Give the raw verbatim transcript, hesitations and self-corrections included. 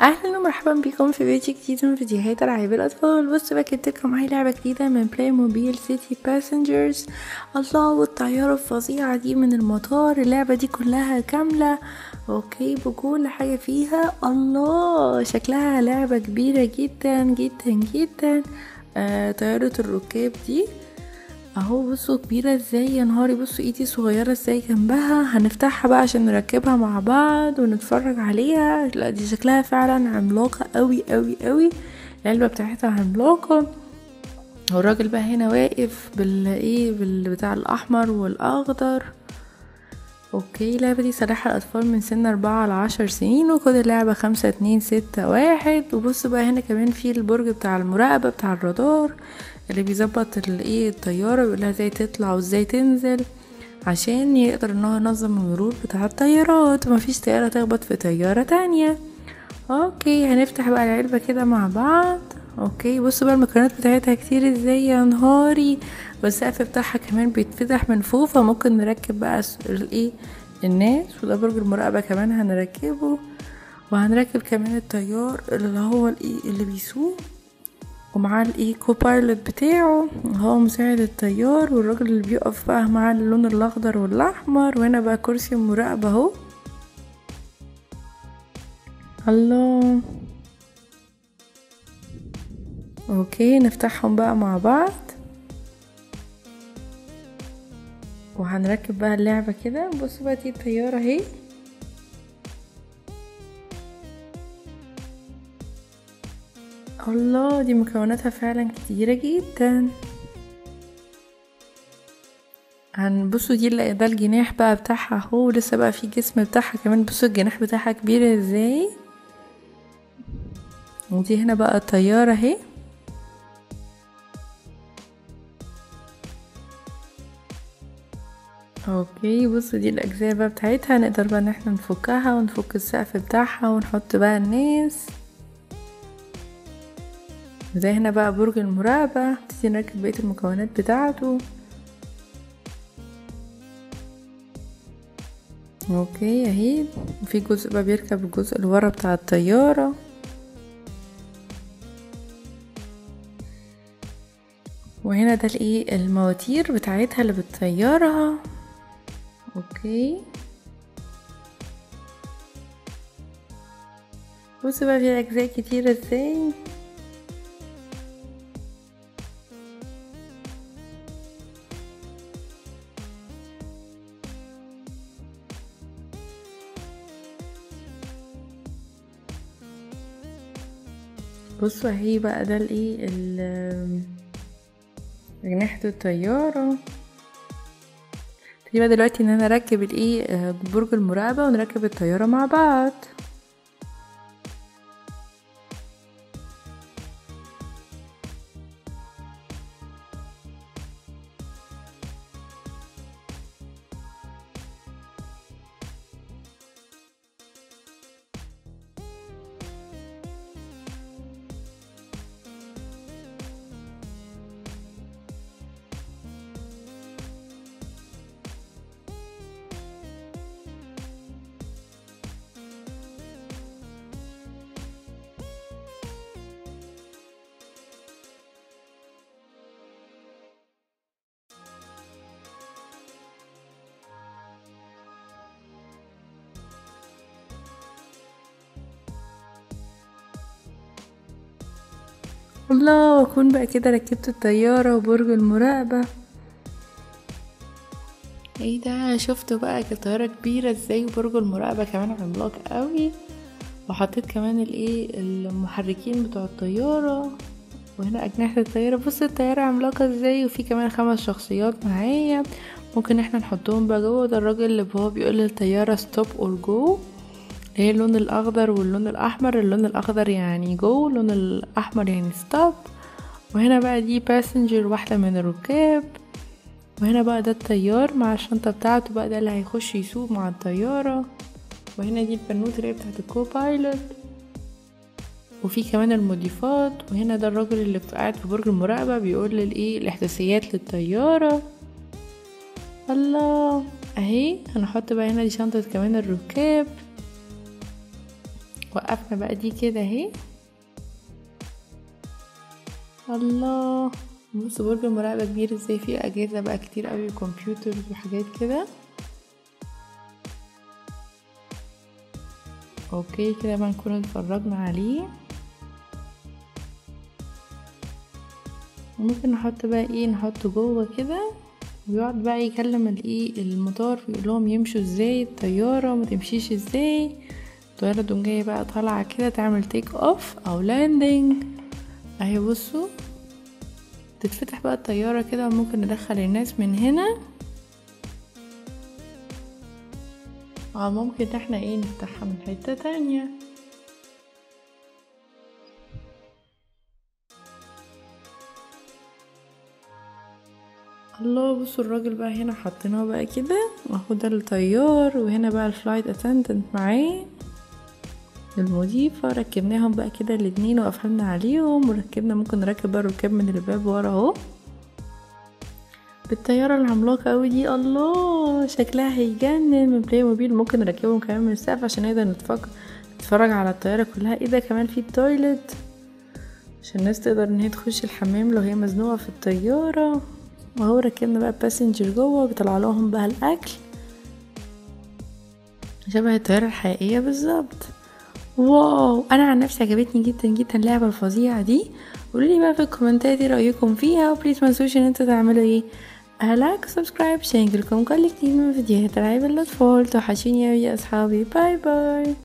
اهلا ومرحبا بكم في فيديو جديد من فيديوهات العاب الاطفال. بصوا بقى جبت لكم معايا لعبه جديده من بلاي موبيل سيتي باسنجرز. الله، والطياره الفظيعه دي من المطار. اللعبه دي كلها كامله اوكي بكل حاجه فيها. الله، شكلها لعبه كبيره جدا جدا جدا. آه، طياره الركاب دي اهو، بصوا كبيرة ازاي يا نهاري، بصوا ايدي صغيرة ازاي جنبها. هنفتحها بقى عشان نركبها مع بعض ونتفرج عليها. لا دي شكلها فعلا عملاقة اوي اوي اوي، العلبة بتاعتها عملاقة. والراجل بقى هنا واقف بال ايه بالبتاع الاحمر والاخضر. اوكي، اللعبة دي صالحة الاطفال من سن اربعة لعشر سنين، وكود اللعبة خمسة اتنين ستة واحد. وبصوا بقى هنا كمان في البرج بتاع المراقبة بتاع الرادار اللي بيظبط الايه الطياره، بيقولها ازاي تطلع وازاي تنزل عشان يقدر ان هو ينظم المرور بتاع الطيارات ومفيش طياره تخبط في طياره تانية. اوكي، هنفتح بقى العلبه كده مع بعض. اوكي، بصوا بقى المكونات بتاعتها كتير ازاي يا نهاري، والسقف بتاعها كمان بيتفتح من فوق، فممكن نركب بقى الايه الناس. وده برج المراقبه كمان هنركبه، وهنركب كمان الطيار اللي هو الايه اللي بيسوق، ومعاه الايكو بايلوت بتاعه هو مساعد الطيار، والراجل اللي بيقف بقى مع اللون الاخضر والاحمر. وهنا بقى كرسي المراقبه اهو. الله، اوكي نفتحهم بقى مع بعض وهنركب بقى اللعبه كده. بصوا بقى دي الطياره اهي، الله دي مكوناتها فعلا كتيرة جدا. هنبصوا دي اللي ده الجناح بقى بتاعها اهو، لسه بقى في جسم بتاعها كمان. بصوا الجناح بتاعها كبير ازاي. ودي هنا بقى الطيارة اهي. اوكي، بصوا دي الاجزاء بقى بتاعتها، نقدر بقى ان احنا نفكها ونفك السقف بتاعها ونحط بقى الناس. وده هنا بقى برج المراقبة، نبتدي نركب بقية المكونات بتاعته. اوكي اهي، وفي جزء بقى بيركب الجزء اللي ورا بتاع الطيارة. وهنا ده الايه المواتير بتاعتها اللي بتطيرها. اوكي، بصوا بقى في اجزاء كتيرة ازاي. بصوا اهي بقى ده الايه اجنحة الطيارة. بقى دلوقتي ان انا اركب الايه برج المراقبة ونركب الطيارة مع بعض. الله، اكون بقى كده ركبت الطيارة وبرج المراقبة. ايه ده، شفتوا بقى الطيارة كبيرة ازاي وبرج المراقبة كمان عملاق قوي. وحطيت كمان الايه المحركين بتوع الطيارة. وهنا اجنحة الطيارة، بص الطيارة عملاقة ازاي. وفي كمان خمس شخصيات معايا ممكن احنا نحطهم بقى جوه. ده الراجل اللي هو بيقول للطيارة ستوب اور جو، اللي هي اللون الاخضر واللون الاحمر. اللون الاخضر يعني جو، اللون الاحمر يعني ستوب. وهنا بقى دي باسنجر واحده من الركاب. وهنا بقى ده الطيار مع الشنطه بتاعته، بقى ده اللي هيخش يسوق مع الطياره. وهنا دي البنوت اللي هي بتاعه الكو بايلوت، وفي كمان المضيفات. وهنا ده الراجل اللي قاعد في برج المراقبه بيقول الايه الاحداثيات للطياره. الله اهي، هنحط بقى هنا دي شنطه كمان الركاب. وقفنا بقى دي كده اهي. الله، بصوا برج المراقبة كبير ازاي، فيه اجهزة بقى كتير اوي وكمبيوترز وحاجات كده. اوكي كده بقى نكون اتفرجنا عليه. ممكن نحط بقى ايه، نحطه جوه كده ويقعد بقى يكلم الايه المطار، يقول لهم يمشوا ازاي، الطياره ما تمشيش ازاي، الطياره تقوم جايه بقى طالعه كده تعمل تيك اوف او لاندنج اهي. بصوا تتفتح بقى الطياره كده، وممكن ندخل الناس من هنا، او ممكن احنا ايه نفتحها من حته تانية. الله، بصوا الراجل بقى هنا حطيناه بقى كده، اهو ده الطيار، وهنا بقى الفلايت اتندنت معاه المضيفة. ركبناهم بقى كده الاتنين وقفلنا عليهم وركبنا، ممكن نركب بقى الركاب من الباب ورا اهو بالطيارة العملاقة اوي دي. الله شكلها هيجنن، من بلاي موبيل ممكن نركبهم كمان من السقف عشان نقدر نتفرج نتفرج على الطيارة كلها. ايه ده، كمان في التويلت عشان الناس تقدر ان هي تخش الحمام لو هي مزنوقة في الطيارة. وهو ركبنا بقى الباسنجر جوه، بيطلع لهم بقى الاكل شبه الطياره الحقيقيه بالظبط. واو، انا عن نفسي عجبتني جدا جدا اللعبه الفظيعه دي. قولولي بقى في الكومنتات ايه رايكم فيها، وبليز منسوش ان انتوا تعملوا ايه لايك وسبسكرايب عشان يجيلكم كل جديد من فيديوهات العاب الاطفال. توحشيني اوي يا اصحابي، باي باي.